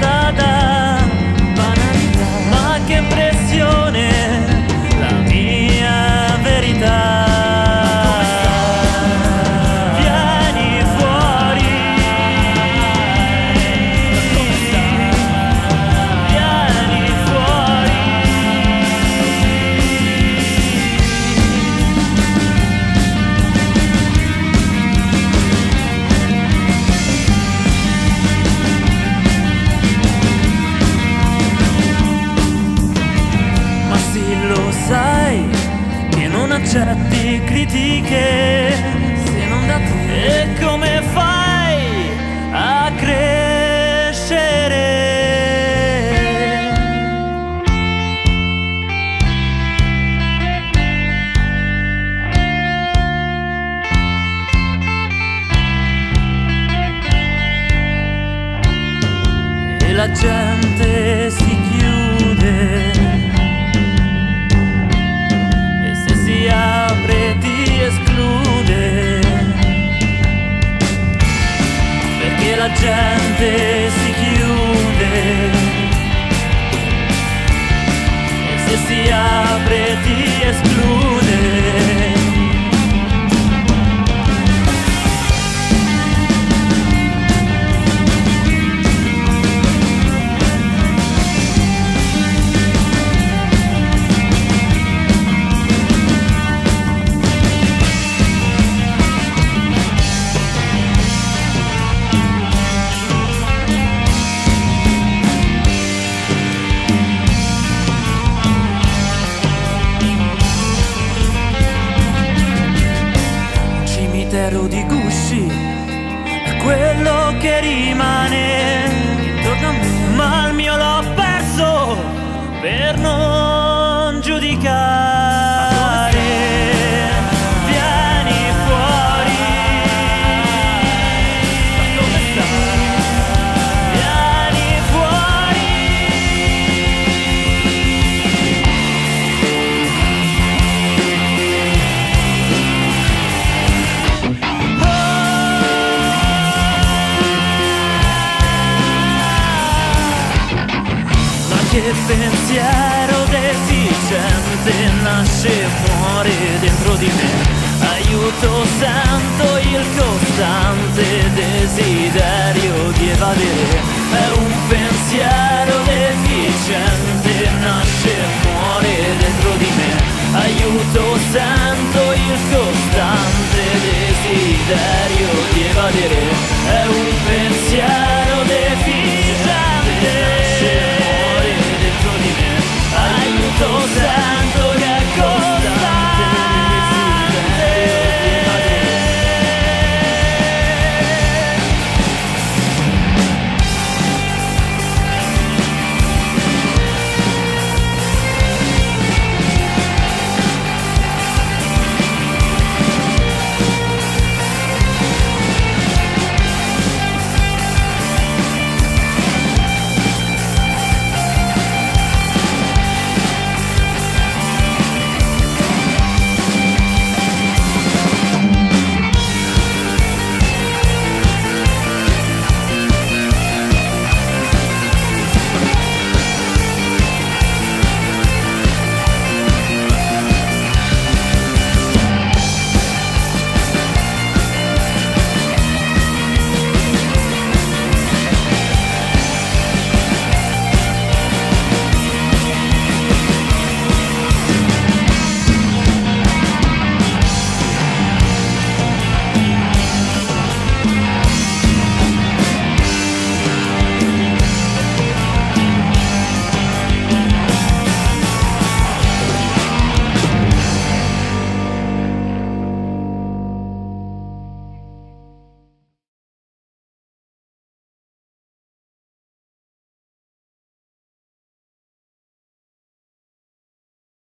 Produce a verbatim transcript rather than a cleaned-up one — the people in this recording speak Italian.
da da, banalità, ma che impressione la mia verità. Vieni fuori, vieni fuori. Ma sì, lo sai che non accetti critiche se non da te. E come fai a crescere? E la gente si chiude, e se si apre ti esclude, perché la gente si chiude, e se si apre ti esclude. Di gusci è quello che rimane intorno a me, ma il mio l'ho perso per non giudicare. Vieni fuori, vieni fuori. Che pensiero deficiente nasce fuori dentro di me. Aiuto, sento il costante desiderio di evadere. È un pensiero deficiente nasce fuori dentro di me. Aiuto, sento il costante desiderio di evadere.